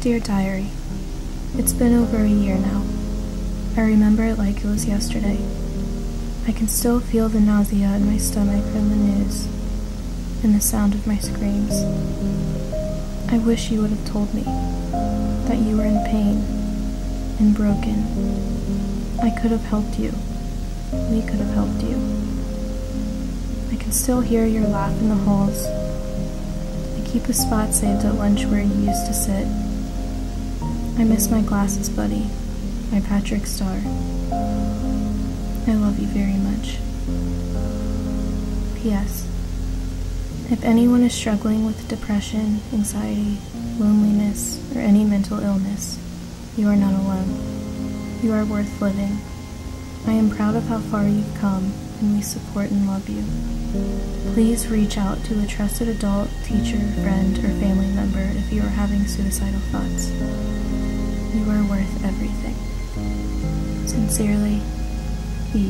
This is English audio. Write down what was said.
Dear Diary, it's been over a year now. I remember it like it was yesterday. I can still feel the nausea in my stomach from the news, and the sound of my screams. I wish you would have told me that you were in pain and broken. I could have helped you. We could have helped you. I can still hear your laugh in the halls. I keep a spot saved at lunch where you used to sit. I miss my glasses, buddy, my Patrick Star. I love you very much. P.S. If anyone is struggling with depression, anxiety, loneliness, or any mental illness, you are not alone. You are worth living. I am proud of how far you've come, and we support and love you. Please reach out to a trusted adult, teacher, friend, or family member if you are having suicidal thoughts. You are worth everything. Sincerely, E.